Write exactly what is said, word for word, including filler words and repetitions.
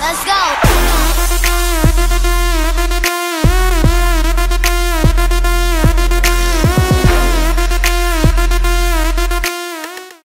Let's go!